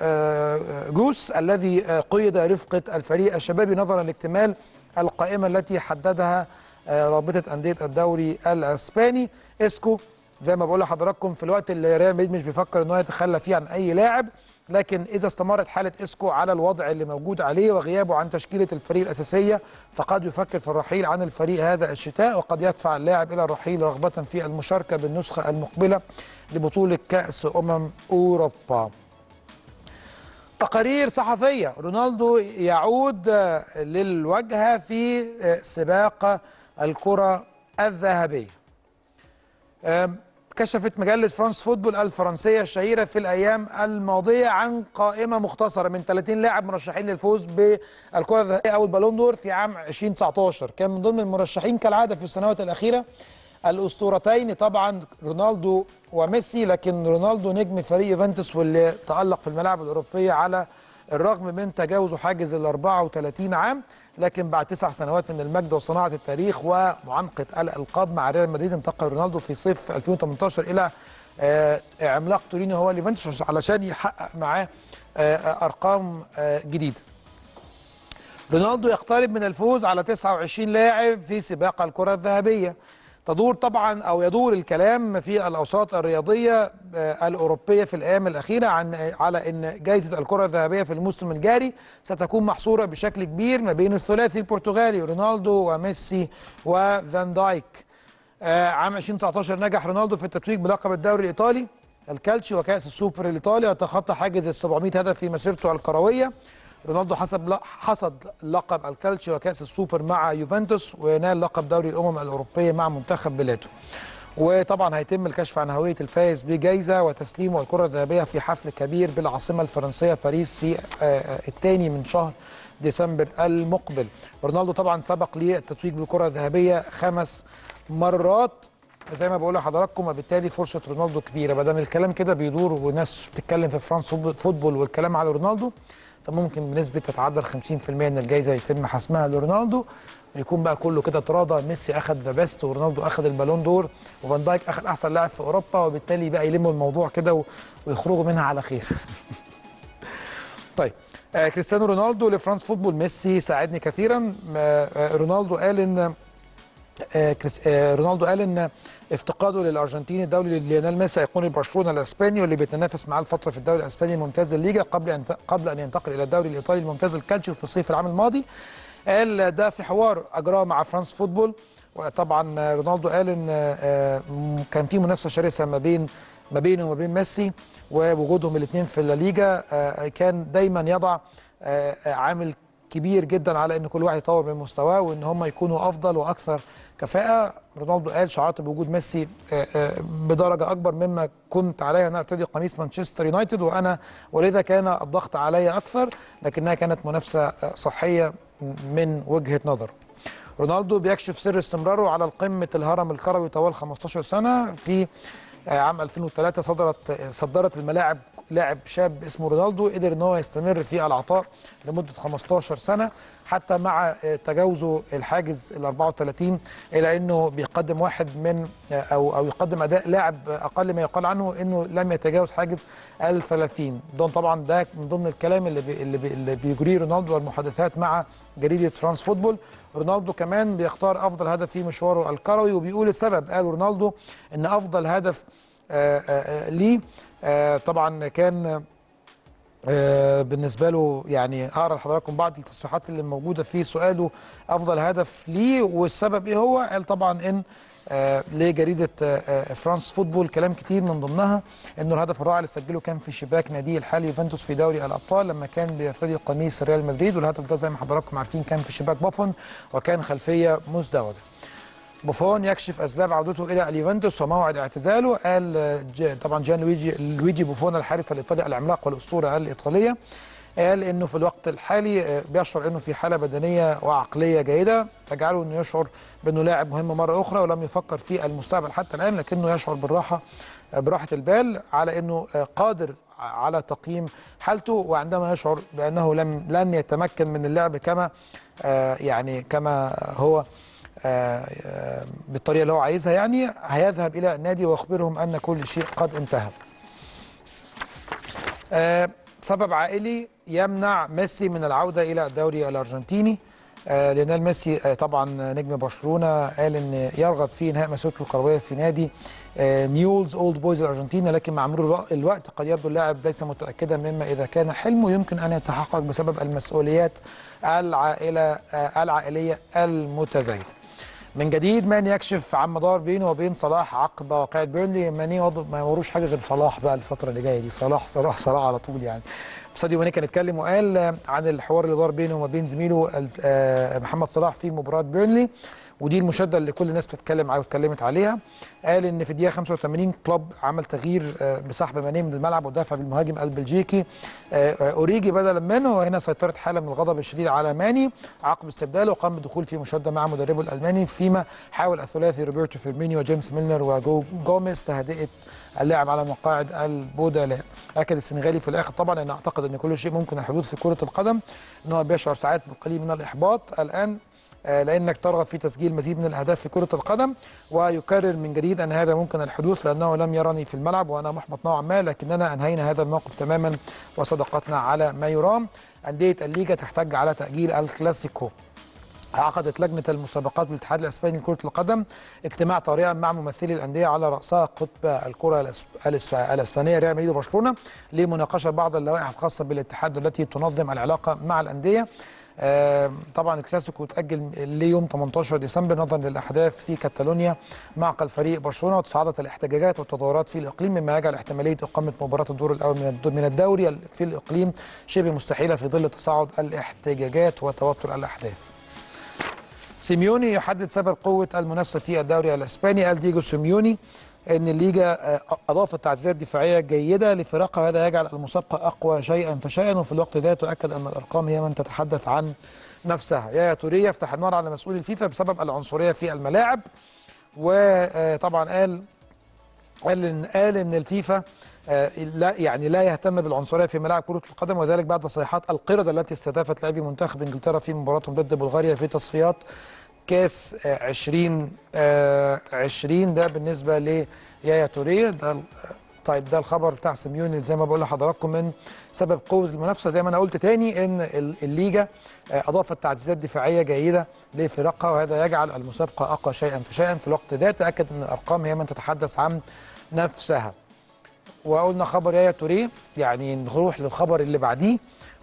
جوس الذي قيد رفقة الفريق الشبابي نظرا لاكتمال القائمة التي حددها رابطة أندية الدوري الإسباني إسكو. زي ما بقول لحضراتكم في الوقت اللي ريال مدريد مش بيفكر ان هو يتخلى فيه عن اي لاعب، لكن اذا استمرت حاله اسكو على الوضع اللي موجود عليه وغيابه عن تشكيله الفريق الاساسيه فقد يفكر في الرحيل عن الفريق هذا الشتاء، وقد يدفع اللاعب الى الرحيل رغبه في المشاركه بالنسخه المقبله لبطوله كاس امم اوروبا. تقارير صحفيه، رونالدو يعود للواجهه في سباق الكره الذهبيه. كشفت مجلة فرانس فوتبول الفرنسية الشهيرة في الأيام الماضية عن قائمة مختصرة من ثلاثين لاعب مرشحين للفوز بالكرة الذهبية أو البالون دور في عام ألفين وتسعطاشر. كان من ضمن المرشحين كالعادة في السنوات الأخيرة الأسطورتين طبعا رونالدو وميسي، لكن رونالدو نجم فريق يوفنتوس واللي تألق في الملاعب الأوروبية على الرغم من تجاوزه حاجز ال أربعة وثلاثين عام، لكن بعد تسع سنوات من المجد وصناعه التاريخ ومعانقه الالقاب مع ريال مدريد انتقل رونالدو في صيف ألفين وتمنتاشر الى عملاق تورينو هو ليفنتوس علشان يحقق معاه ارقام جديده. رونالدو يقترب من الفوز على تسعة وعشرين لاعب في سباق الكره الذهبيه. تدور طبعا او يدور الكلام في الاوساط الرياضيه الاوروبيه في الايام الاخيره عن على ان جائزه الكره الذهبيه في الموسم الجاري ستكون محصوره بشكل كبير ما بين الثلاثي البرتغالي رونالدو وميسي وفان دايك. عام ألفين وتسعطاشر نجح رونالدو في التتويج بلقب الدوري الايطالي الكالتشيو وكاس السوبر الايطالي وتخطى حاجز ال سبعمية هدف في مسيرته الكرويه. رونالدو حسب حصد لقب الكالتشيو وكأس السوبر مع يوفنتوس ونال لقب دوري الأمم الأوروبية مع منتخب بلاده. وطبعا هيتم الكشف عن هوية الفائز بجائزة وتسليمه الكرة الذهبية في حفل كبير بالعاصمة الفرنسية باريس في الثاني من شهر ديسمبر المقبل. رونالدو طبعا سبق ليه التتويج بالكرة الذهبية خمس مرات زي ما بقول لحضراتكم، وبالتالي فرصة رونالدو كبيرة. ما دام الكلام كده بيدور وناس بتتكلم في فرانس فوتبول والكلام على رونالدو ممكن بنسبه تتعدى خمسين بالمية ان الجائزه يتم حسمها لرونالدو ويكون بقى كله كده تراضى. ميسي اخذ ذا بيست ورونالدو اخذ البالون دور وفان دايك اخذ احسن لاعب في اوروبا، وبالتالي بقى يلموا الموضوع كده ويخرجوا منها على خير. طيب آه كريستيانو رونالدو لفرانس فوتبول، ميسي ساعدني كثيرا. آه آه رونالدو قال ان آه آه رونالدو قال ان افتقاده للارجنتيني الدولي ليونيل ميسي هيكون برشلونه الاسباني واللي بيتنافس معاه الفتره في الدوري الاسباني الممتاز الليجا قبل ان قبل ان ينتقل الى الدوري الايطالي الممتاز الكالتشيو في صيف العام الماضي. قال ده في حوار اجراه مع فرانس فوتبول. وطبعا رونالدو قال ان كان في منافسه شرسه ما بين ما بينه وما بين ميسي، ووجودهم الاثنين في الليجا كان دايما يضع عامل كبير جدا على ان كل واحد يطور من مستواه وان هم يكونوا افضل واكثر كفاءه. رونالدو قال شعرت بوجود ميسي بدرجه اكبر مما كنت عليها انا ارتدي قميص مانشستر يونايتد وانا ولذا كان الضغط علي اكثر، لكنها كانت منافسه صحيه من وجهه نظر. رونالدو بيكشف سر استمراره على قمه الهرم الكروي طوال خمستاشر سنه. في عام ألفين وتلاتة صدرت صدرت الملاعب لاعب شاب اسمه رونالدو قدر ان هو يستمر في العطاء لمده خمستاشر سنه حتى مع تجاوزه الحاجز ال أربعة وثلاثين، الى انه بيقدم واحد من او او يقدم اداء لاعب اقل ما يقال عنه انه لم يتجاوز حاجز ال ثلاثين. ده طبعا ده من ضمن الكلام اللي بي اللي بيجريه رونالدو والمحادثات مع جريده فرانس فوتبول. رونالدو كمان بيختار افضل هدف في مشواره الكروي وبيقول السبب. قال رونالدو ان افضل هدف آآ آآ ليه آآ طبعا كان بالنسبه له، يعني هقرا لحضراتكم بعض التصريحات اللي موجوده في سؤاله افضل هدف ليه والسبب ايه هو. قال طبعا ان لجريده فرانس فوتبول كلام كتير من ضمنها انه الهدف الرائع اللي سجله كان في شباك ناديه الحالي يوفنتوس في دوري الابطال لما كان بيرتدي قميص ريال مدريد، والهدف ده زي ما حضراتكم عارفين كان في شباك بافون وكان خلفيه مزدوجه. بوفون يكشف اسباب عودته الى اليوفنتوس وموعد اعتزاله. قال طبعا جان لويجي لويجي بوفون الحارس الايطالي العملاق والاسطوره الايطاليه قال انه في الوقت الحالي بيشعر انه في حاله بدنيه وعقليه جيده تجعله انه يشعر بانه لاعب مهم مره اخرى، ولم يفكر في المستقبل حتى الان لكنه يشعر بالراحه براحة البال على أنه قادر على تقييم حالته، وعندما يشعر بأنه لم لن يتمكن من اللعب كما يعني كما هو بالطريقة اللي هو عايزها، يعني هيذهب إلى النادي ويخبرهم أن كل شيء قد انتهى. سبب عائلي يمنع ميسي من العودة إلى الدوري الأرجنتيني. ليونيل ميسي طبعا نجم برشلونة قال أن يرغب في إنهاء مسيرته الكروية في نادي نيولز أولد بويز الأرجنتيني، لكن مع مرور الوقت قد يبدو اللاعب ليس متأكدا مما إذا كان حلمه يمكن أن يتحقق بسبب المسؤوليات العائلة العائلية المتزايدة. من جديد ماني يكشف عن مدار بينه وبين صلاح عقب واقعة بيرنلي. ماني ما وروش حاجه غير صلاح بقى الفتره اللي جايه دي، صلاح صلاح صلاح على طول يعني. ساديو ماني كان اتكلم وقال عن الحوار اللي دار بينه وما بين زميله محمد صلاح في مباراه بيرنلي، ودي المشاده اللي كل الناس بتتكلم عليها واتكلمت عليها. قال ان في الدقيقه خمسة وثمانين كلوب عمل تغيير بسحب ماني من الملعب ودافع بالمهاجم البلجيكي اوريجي بدلا منه، وهنا سيطرت حاله من الغضب الشديد على ماني عقب استبداله وقام بالدخول في مشاده مع مدربه الالماني، فيما حاول الثلاثي روبرتو فيرمينيو وجيمس ميلنر وجو جوميز تهدئه اللاعب على مقاعد البودلاء. اكد السنغالي في الاخر طبعا ان اعتقد ان كل شيء ممكن الحدوث في كره القدم، ان هو بيشعر ساعات بالقليل من الاحباط الان لأنك ترغب في تسجيل مزيد من الأهداف في كرة القدم، ويكرر من جديد أن هذا ممكن الحدوث لأنه لم يرني في الملعب وأنا محبط نوعا ما، لكننا أنهينا هذا الموقف تماما وصداقتنا على ما يرام. أندية الليجا تحتج على تأجيل الكلاسيكو. عقدت لجنة المسابقات بالاتحاد الإسباني لكرة القدم اجتماع طارئا مع ممثلي الأندية على رأسها قطب الكرة الإسبانية ريال مدريد وبرشلونة لمناقشة بعض اللوائح الخاصة بالاتحاد التي تنظم العلاقة مع الأندية. آه طبعا الكلاسيكو تأجل ليوم ثمانية عشر ديسمبر نظرا للأحداث في كاتالونيا مع الفريق برشلونة، وتصاعدت الاحتجاجات والتظاهرات في الإقليم مما يجعل احتمالية إقامة مباراة الدور الأول من الدوري في الإقليم شبه مستحيلة في ظل تصاعد الاحتجاجات وتوتر الأحداث. سيميوني يحدد سبب قوة المنافسة في الدوري الإسباني. قال ديجو سيميوني ان الليجا اضافت تعزيزات دفاعيه جيده لفرقها وهذا يجعل المسابقه اقوى شيئا فشيئا، وفي الوقت ده تؤكد ان الارقام هي من تتحدث عن نفسها. يا توري يفتح النار على مسؤول الفيفا بسبب العنصريه في الملاعب، وطبعا قال قال ان قال ان الفيفا لا يعني لا يهتم بالعنصريه في ملاعب كره القدم، وذلك بعد تصريحات القرده التي استهدفت لاعبي منتخب انجلترا في مباراتهم ضد بلغاريا في تصفيات كاس عشرين عشرين. ده بالنسبه ليايا توريه. ده طيب ده الخبر بتاع سيميوني زي ما بقول لحضراتكم من سبب قوه المنافسه. زي ما انا قلت تاني ان الليجا اضافت تعزيزات دفاعيه جيده لفرقها وهذا يجعل المسابقه اقوى شيئا فشيئا، في الوقت ده تاكد ان الارقام هي من تتحدث عن نفسها. وقلنا خبر يايا توريه، يعني نروح للخبر اللي بعديه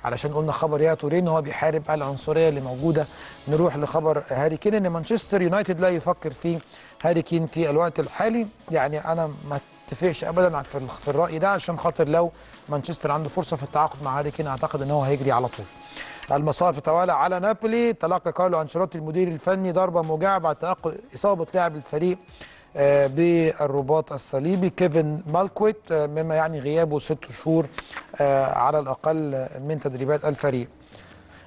علشان قلنا خبر يا توريه ان هو بيحارب العنصريه اللي موجوده. نروح لخبر هاري كين، ان مانشستر يونايتد لا يفكر في هاري كين في الوقت الحالي. يعني انا ما اتفقش ابدا في الراي ده عشان خاطر لو مانشستر عنده فرصه في التعاقد مع هاري كين اعتقد ان هو هيجري على طول. المصائب تتوالى على نابولي. تلقى كارلو انشيلوتي المدير الفني ضربه موجعه بعد تنقل اصابه لاعب الفريق بالرباط الصليبي كيفن مالكويت، مما يعني غيابه ست شهور على الأقل من تدريبات الفريق.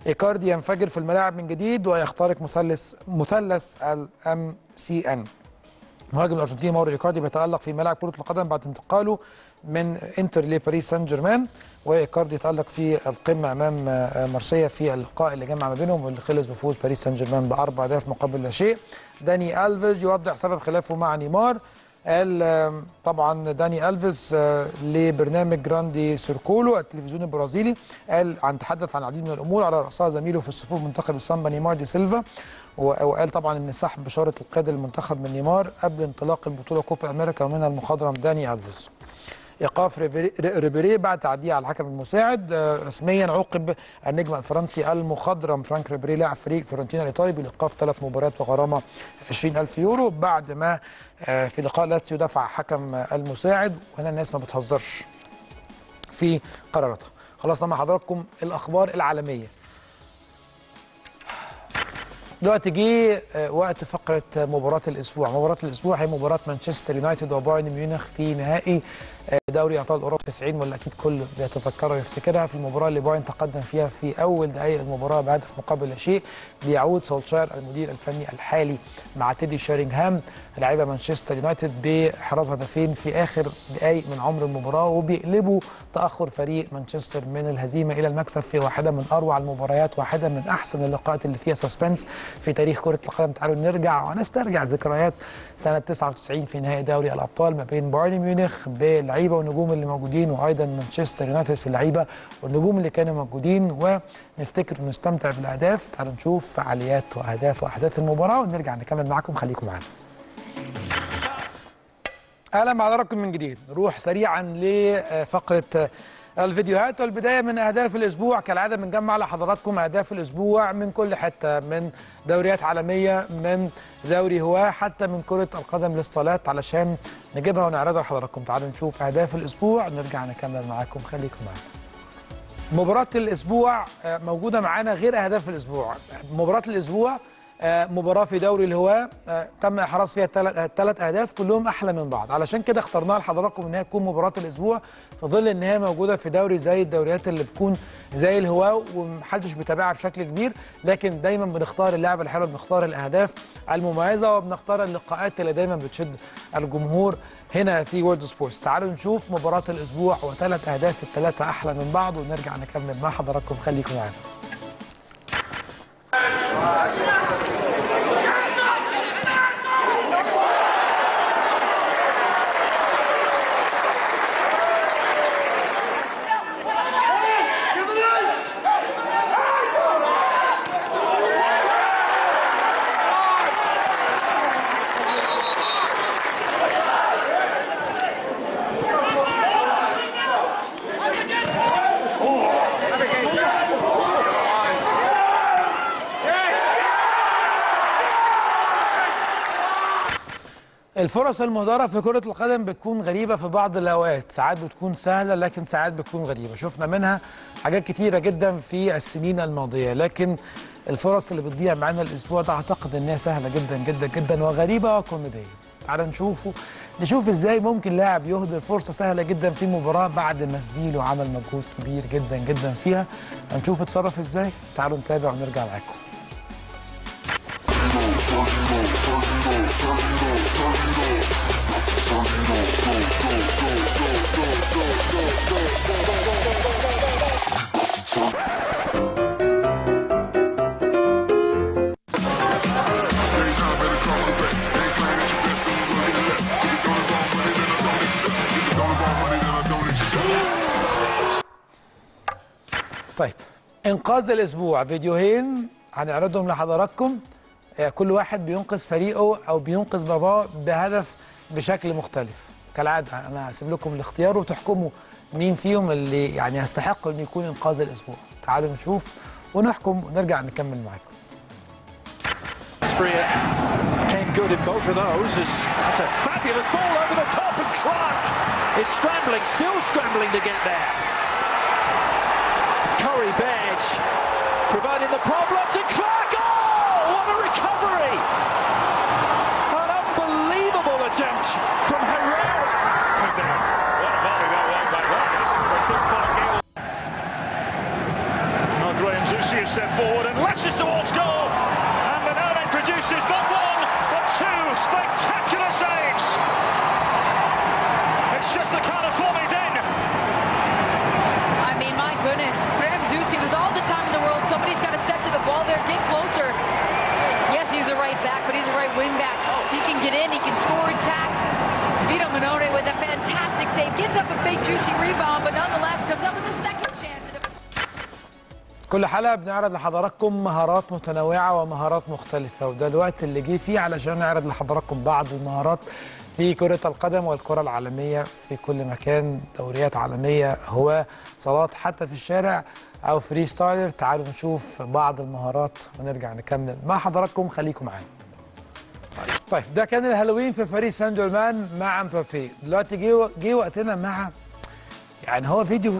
إيكاردي ينفجر في الملاعب من جديد ويخترق مثلث مثلث الام سي ان. مهاجم الأرجنتيني ماورو إيكاردي بيتألق في ملاعب كرة القدم بعد انتقاله من انتر لباريس سان جيرمان، وإيكاردي تألق في القمة أمام مارسيا في اللقاء اللي جمع ما بينهم واللي خلص بفوز باريس سان جيرمان بأربع أهداف مقابل لا شيء. داني ألفيز يوضح سبب خلافه مع نيمار. قال طبعا داني ألفيز لبرنامج جراندي سيركولو التلفزيوني البرازيلي قال عن تحدث عن العديد من الأمور على رأسها زميله في الصفوف منتخب السامبا نيمار دي سيلفا، وقال طبعا ان سحب بشاره القيادة المنتخب من نيمار قبل انطلاق البطوله كوبا امريكا ومنها المخاضره بداني ألفيز. ايقاف ريبيري بعد تعديه على الحكم المساعد. رسميا عوقب النجم الفرنسي المخضرم فرانك ريبيري لاعب فريق فيورنتينا الايطالي بالايقاف ثلاث مباريات وغرامه عشرين ألف يورو بعد ما في لقاء لاتسيو دفع حكم المساعد، وهنا الناس ما بتهزرش في قراراتها. خلصنا مع حضراتكم الاخبار العالميه. دلوقتي جه وقت فقره مباراه الاسبوع. مباراه الاسبوع هي مباراه مانشستر يونايتد وبايرن ميونخ في نهائي دوري ابطال اوروبا تسعين واللي اكيد كل بيتذكرها ويفتكرها. في المباراه اللي بايرن تقدم فيها في اول دقائق المباراه بهدف مقابل لا شيء، بيعود سولشاير المدير الفني الحالي مع تيدي شيرينغهام لاعب مانشستر يونايتد باحراز هدفين في اخر دقائق من عمر المباراه، وبيقلبوا تاخر فريق مانشستر من الهزيمه الى المكسب في واحده من اروع المباريات، واحده من احسن اللقاءات اللي فيها سسبنس في تاريخ كره القدم. تعالوا نرجع ونسترجع ذكريات سنه تسعة وتسعين في نهائي دوري الابطال ما بين بايرن ميونخ باللعيبه والنجوم اللي موجودين، وايضا مانشستر يونايتد في اللعيبه والنجوم اللي كانوا موجودين، ونفتكر ونستمتع بالاهداف. تعالوا نشوف فعاليات واهداف واحداث المباراه ونرجع نكمل معكم، خليكم معانا. اهلا بحضراتكم من جديد. نروح سريعا لفقره الفيديوهات والبدايه من اهداف الاسبوع. كالعاده بنجمع لحضراتكم اهداف الاسبوع من كل حته، من دوريات عالميه، من دوري هواه، حتى من كره القدم للصلاه، علشان نجيبها ونعرضها لحضراتكم. تعالوا نشوف اهداف الاسبوع نرجع نكمل معاكم، خليكم معانا. مباراه الاسبوع موجوده معانا غير اهداف الاسبوع. مباراه الاسبوع مباراه في دوري الهواه تم احراز فيها ثلاث اهداف كلهم احلى من بعض، علشان كده اخترناها لحضراتكم انها تكون مباراه الاسبوع، في ظل ان هي موجوده في دوري زي الدوريات اللي بتكون زي الهواه ومحدش بيتابعها بشكل كبير، لكن دايما بنختار اللعبه الحلوه، بنختار الاهداف المميزه، وبنختار اللقاءات اللي دايما بتشد الجمهور هنا في وورلد سبورتس. تعالوا نشوف مباراه الاسبوع وثلاث اهداف الثلاثه احلى من بعض ونرجع نكمل مع حضراتكم، خليكم معانا. الفرص المهدرة في كرة القدم بتكون غريبة في بعض الأوقات، ساعات بتكون سهلة لكن ساعات بتكون غريبة، شفنا منها حاجات كتيرة جدا في السنين الماضية، لكن الفرص اللي بتضيع معانا الأسبوع ده أعتقد إنها سهلة جدا جدا جدا وغريبة وكوميدية. تعالوا نشوفه نشوف إزاي ممكن لاعب يهدر فرصة سهلة جدا في مباراة بعد ما زميله عمل مجهود كبير جدا جدا فيها، هنشوف اتصرف إزاي. تعالوا نتابع ونرجع معاكم. طيب، انقاذ الاسبوع فيديوهين هنعرضهم لحضراتكم، كل واحد بينقذ فريقه او بينقذ باباه بهدف بشكل مختلف. كالعاده انا هسيب لكم الاختيار وتحكموا مين فيهم اللي يعني يستحق ان يكون انقاذ الاسبوع. تعالوا نشوف ونحكم ونرجع نكمل معاكم. What a recovery! An unbelievable attempt from Herrera. What a volley that was by Herrera. Andre and Zusi has stepped forward and lashes towards goal. And Manone produces not one, but two spectacular saves. It's just the kind of form he's in. I mean, my goodness. Graham Zusi with all the time in the world. Somebody's got to step to the ball there, get closer. Yes, he's a right back, but he's a right wing back. He can get in, he can score attack. Vito Manone with a fantastic save. Gives up a big juicy rebound, but nonetheless comes up with a second chance. كل حلقة بنعرض لحضراتكم مهارات متنوعة ومهارات مختلفة، وده الوقت اللي جه فيه علشان نعرض لحضراتكم بعض المهارات في كرة القدم والكرة العالمية في كل مكان، دوريات عالمية، هواة، صالات، حتى في الشارع أو فري ستايلر. تعالوا نشوف بعض المهارات ونرجع نكمل مع حضراتكم، خليكم معانا. طيب، ده كان الهالوين في باريس سان جيرمان مع امبابي. دلوقتي جه جه وقتنا مع، يعني هو فيديو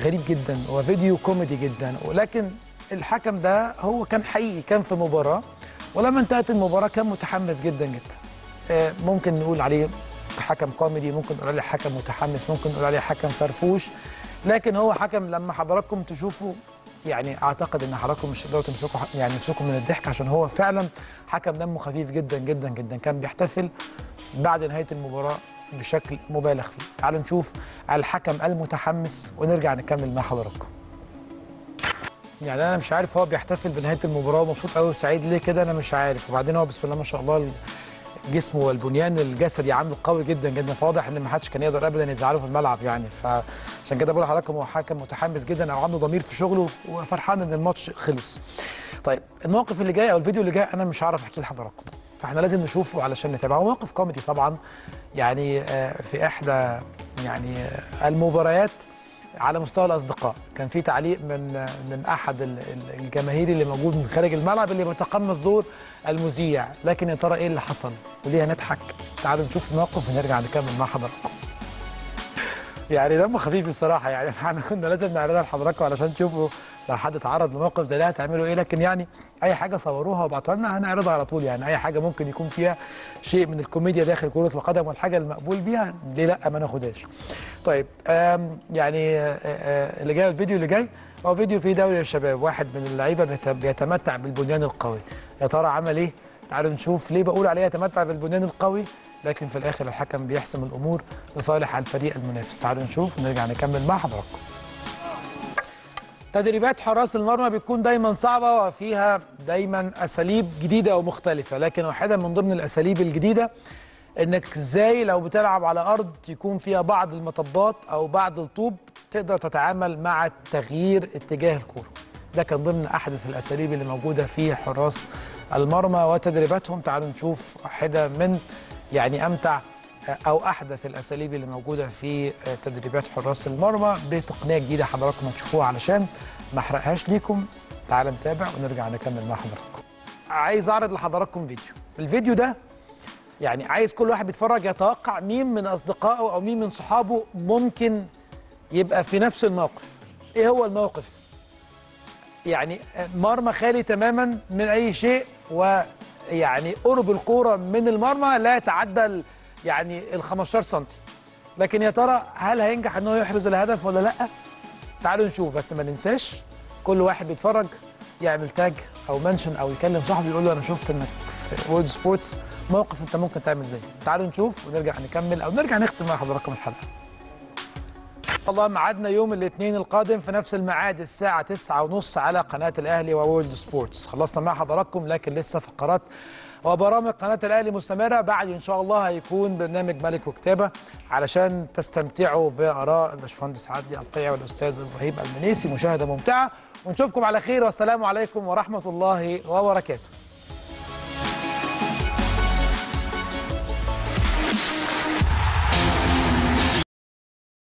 غريب جدا وفيديو كوميدي جدا، ولكن الحكم ده هو كان حقيقي، كان في مباراة، ولما انتهت المباراة كان متحمس جدا جدا. ممكن نقول عليه حكم كوميدي، ممكن نقول عليه حكم متحمس، ممكن نقول عليه حكم فرفوش، لكن هو حكم لما حضراتكم تشوفوا يعني اعتقد ان حضراتكم مش هتقدروا تمسكوا يعني تمسكوا من الضحك، عشان هو فعلا حكم دمه خفيف جدا جدا جدا. كان بيحتفل بعد نهايه المباراه بشكل مبالغ فيه. تعالوا نشوف الحكم المتحمس ونرجع نكمل مع حضراتكم. يعني انا مش عارف هو بيحتفل بنهايه المباراه ومبسوط قوي وسعيد ليه كده، انا مش عارف. وبعدين هو بسم الله ما شاء الله جسمه والبنيان الجسدي عنده قوي جدا جدا، فواضح ان ما حدش كان يقدر ابدا يزعله في الملعب يعني. فعشان كده بقول لحضراتكم هو حكم متحمس جدا او عنده ضمير في شغله وفرحان ان الماتش خلص. طيب الموقف اللي جاي او الفيديو اللي جاي انا مش عارف احكيه لحضراتكم، فاحنا لازم نشوفه علشان نتابعه. موقف كوميدي طبعا يعني في احدى يعني المباريات على مستوى الاصدقاء. كان في تعليق من من احد الجماهير اللي موجود من خارج الملعب اللي بيتقمص دور المذيع، لكن يا ترى ايه اللي حصل وليه هنضحك؟ تعالوا نشوف الموقف ونرجع نكمل مع حضراتكم. يعني دمه خفيف الصراحه، يعني احنا كنا لازم نعرضها لحضراتكم علشان تشوفوا لو حد اتعرض لموقف زي ده هتعملوا ايه، لكن يعني اي حاجه صوروها وبعتوها لنا هنعرضها على طول. يعني اي حاجه ممكن يكون فيها شيء من الكوميديا داخل كره القدم والحاجه المقبول بيها ليه لا ما ناخدهاش. طيب يعني اللي جاي الفيديو اللي جاي هو فيديو فيه دوري الشباب، واحد من اللعيبه بيتمتع بالبنيان القوي، يا ترى عمل ايه؟ تعالوا نشوف. ليه بقول عليه يتمتع بالبنيان القوي؟ لكن في الاخر الحكم بيحسم الامور لصالح الفريق المنافس. تعالوا نشوف ونرجع نكمل مع حضراتكم. تدريبات حراس المرمى بتكون دايما صعبه وفيها دايما اساليب جديده ومختلفه، لكن واحده من ضمن الاساليب الجديده انك ازاي لو بتلعب على ارض يكون فيها بعض المطبات او بعض الطوب تقدر تتعامل مع تغيير اتجاه الكوره. ده كان ضمن احدث الاساليب اللي موجوده في حراس المرمى وتدريباتهم. تعالوا نشوف واحده من يعني امتع او احدث الاساليب اللي موجوده في تدريبات حراس المرمى بتقنيه جديده حضراتكم هتشوفوها علشان ما احرقهاش ليكم. تعالوا نتابع ونرجع نكمل مع حضراتكم. عايز اعرض لحضراتكم فيديو، الفيديو ده يعني عايز كل واحد بيتفرج يتوقع مين من اصدقائه او مين من صحابه ممكن يبقى في نفس الموقف. ايه هو الموقف؟ يعني مرمى خالي تماما من اي شيء، ويعني قرب الكوره من المرمى لا يتعدى يعني ال خمستاشر سنتي، لكن يا ترى هل هينجح ان هو يحرز الهدف ولا لا؟ تعالوا نشوف. بس ما ننساش كل واحد بيتفرج يعمل تاج او منشن او يكلم صاحبه يقول له انا شفت انك في وورلد سبورتس موقف انت ممكن تعمل زيه. تعالوا نشوف ونرجع نكمل او نرجع نختم مع حضراتكم الحلقه. والله ميعادنا يوم الاثنين القادم في نفس الميعاد الساعه تسعة وثلاثين على قناه الاهلي وورلد سبورتس. خلصنا مع حضراتكم، لكن لسه فقرات وبرامج قناة الأهلي مستمرة. بعد إن شاء الله هيكون برنامج ملك وكتابة علشان تستمتعوا بآراء الباشمهندس عدلي القيعي والأستاذ إبراهيم المنيسي. مشاهدة ممتعة ونشوفكم على خير، والسلام عليكم ورحمة الله وبركاته.